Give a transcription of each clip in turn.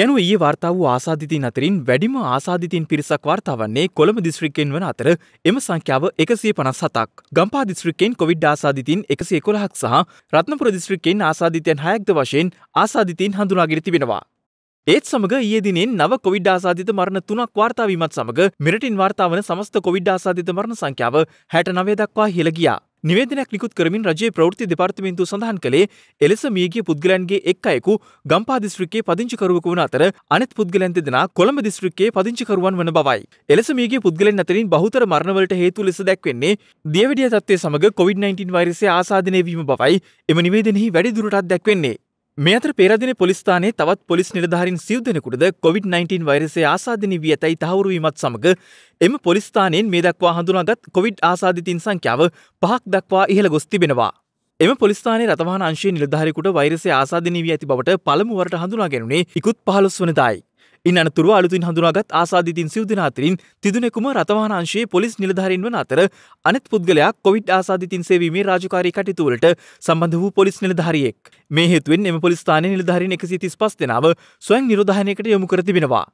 එනු ඊයේ වාර්තා වූ ආසාදිතයින් අතරින් වැඩිම ආසාදිතයින් පිරිසක් වාර්තා වන්නේ කොළඹ දිස්ත්‍රික්කයෙන් වන අතර එම සංඛ්‍යාව 157ක්. ගම්පහ දිස්ත්‍රික්කයෙන් කොවිඩ් ආසාදිතයින් 111ක් සහ රත්නපුර දිස්ත්‍රික්කයෙන් ආසාදිතයන් 6ක්ද වශයෙන් ආසාදිතයින් හඳුනාගෙන තිබෙනවා. ඒත් සමග ඊයේ දිනෙන් නව කොවිඩ් ආසාදිත මරණ 3ක් වාර්තා වීමත් සමග මෙරටින් වාර්තා වන සමස්ත කොවිඩ් ආසාදිත මරණ සංඛ්‍යාව 69 දක්වා ඉහළ ගියා. නිවේදනයක් නිකුත් කරමින් රජයේ ප්‍රවෘත්ති දෙපාර්තමේන්තුව සඳහන් කළේ එලෙස මියගිය පුද්ගලයන්ගේ එක් අයෙකු ගම්පහ දිස්ත්‍රික්කයේ පදිංචිකරුවෙකු වන අතර අනෙත් පුද්ගලයන් දෙදෙනා කොළඹ දිස්ත්‍රික්කයේ පදිංචිකරුවන් වන බවයි. එලෙස මියගිය පුද්ගලයන් අතරින් බහුතර මරණවලට හේතු ලෙස දැක්වෙන්නේ දියවැඩිය තත්ත්වය සමග COVID-19 වෛරසය ආසාදනය වීම බවයි එම නිවේදනයෙහි වැඩිදුරටත් දැක්වෙන්නේ. මේ අතර පෙරදින පොලිස් ස්ථානයේ තවත් පොලිස් නිලධාරීන් සිව් දෙනෙකුටද COVID-19 වෛරසය ආසාදනය වී ඇතැයි තහවුරු වීමත් සමග එම පොලිස් ස්ථානයෙන් මේ දක්වා හඳුනාගත් කොවිඩ් ආසාදිතයින් සංඛ්‍යාව 5ක් දක්වා ඉහළ ගොස් තිබෙනවා. එම පොලිස් ස්ථානයේ රථවාහන අංශයේ නිලධාරීෙකුට වෛරසය ආසාදනය වී ඇති බවට පළමු වරට හඳුනාගැනුනේ ඉකුත් 15 වනදායි. ඉන් අනතුරුව අලුතින් හඳුනාගත් ආසාදිතයින් සිව් දෙනා අතරින් තිදුනෙකුම රථවාහන අංශයේ පොලිස් නිලධාරීන් වන අතර අනෙත් පුද්ගලයා කොවිඩ් ආසාදිතයින් සේවීමේ රාජකාරී කටයුතු වලට සම්බන්ධ වූ පොලිස් නිලධාරියෙක්. මේ හේතුවෙන් එම පොලිස් ස්ථානයේ නිලධාරීන් 135 දෙනාව ස්වයං නිරෝධායනයකට යොමු කර තිබෙනවා.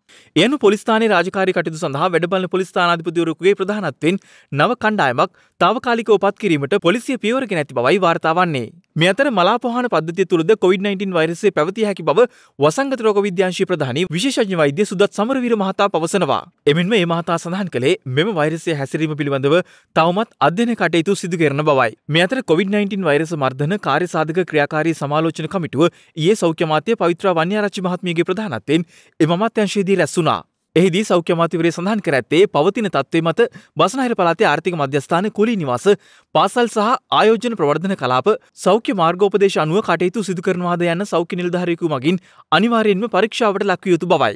එයනු පොලිස් ස්ථානයේ රාජකාරී කටයුතු සඳහා වැඩබලන පොලිස් ස්ථානාධිපතිවරයෙකුගේ ප්‍රධානත්වයෙන් නව කණ්ඩායමක් తాවකාලිකව උපත් කිරීමට පොලිසිය පියවරගෙන ඇති බවයි වාර්තා වන්නේ. මේ අතර මලාපොහාන පද්ධතිය තුලද COVID-19 වෛරසය පැවතිය හැකි බව වසංගත රෝග විද්‍යාංශයේ ප්‍රධානී විශේෂඥ වෛද්‍ය සුදත් සමරවීර මහතා පවසනවා. එමෙන්ම මේ මහතා සඳහන් කළේ මෙම වෛරසය හැසිරීම පිළිබඳව තවමත් අධ්‍යයන කටයුතු සිදු කරන බවයි. මේ අතර COVID-19 වෛරස මර්ධන කාර්යසාධක ක්‍රියාකාරී සමාලෝචන කමිටුව ඊයේ සෞඛ්‍ය අමාත්‍ය පවිත්‍රා වන්‍යාරච්චි මහත්මියගේ ප්‍රධානත්වයෙන් එම අමාත්‍යංශයේදී රැස් වුණා. එහිදී සෞඛ්‍ය අමාත්‍යවරයා සඳහන් කර ඇත්තේ පවතින තත්ත්වය මත බස්නාහිර පළාතේ ආර්ථික මධ්‍යස්ථාන කුලී නිවාස පාසල් සහ ආයෝජන ප්‍රවර්ධන කලාප සෞඛ්‍ය මාර්ගෝපදේශ අනුව කටයුතු සිදු කරනවාද යන සෞඛ්‍ය නිලධාරියෙකු මගින් අනිවාර්යයෙන්ම පරීක්ෂාවට ලක් විය යුතු බවයි.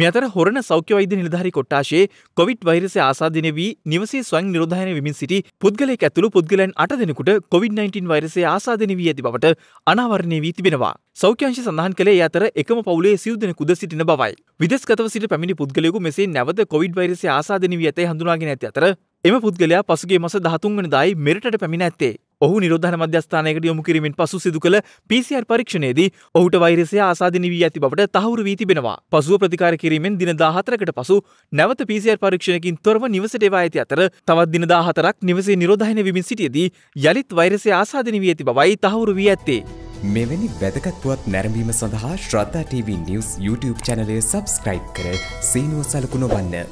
මේ අතර හොරණ සෞඛ්‍ය වෛද්‍ය නිලධාරී කොට්ටාශයේ කොවිඩ් වෛරසය ආසාදින වී නිවසේ ස්වයං නිරෝධායනය වෙමින් සිටි පුද්ගලයෙක් ඇතුළු පුද්ගලයන් 8 දෙනෙකුට COVID-19 වෛරසය ආසාදින වී ඇති බවට අනාවරණය වී තිබෙනවා. සෞඛ්‍ය අංශය සඳහන් කළේ ඒ අතර එකම පවුලේ සිව් දෙනෙකුද සිටින බවයි. විදේශගතව සිට පැමිණි පුද්ගලයෙකු මෙසේ නැවත කොවිඩ් වෛරසය ආසාදින වී ඇතැයි හඳුනාගෙන ඇති අතර එම පුද්ගලයා පසුගිය මස 13 වනදායි මෙරටට පැමිණ ඇත්තේ. ඔහු නිරෝධායන මධ්‍යස්ථානයකට යොමු කිරීමෙන් පසු සිදු කළ PCR පරීක්ෂණයේදී ඔහුට වෛරසය ආසාදින වී ඇති බවට තහවුරු වී තිබෙනවා. පසුව ප්‍රතිකාර කිරීමෙන් දින 14කට පසු නැවත PCR පරීක්ෂණයකින් තොරව නිවසට එවා ඇති අතර තවත් දින 14ක් නිවසේ නිරෝධායන වෙමින් සිටියේදී යලිත් වෛරසය ආසාදින වී ඇති බවයි තහවුරු වී ඇත්තේ. මෙවැනි වැදගත් පුවත් නැරඹීම සඳහා ශ්‍රද්ධා TV News YouTube channel එක subscribe කර සීනුව සලකුණු වන්න.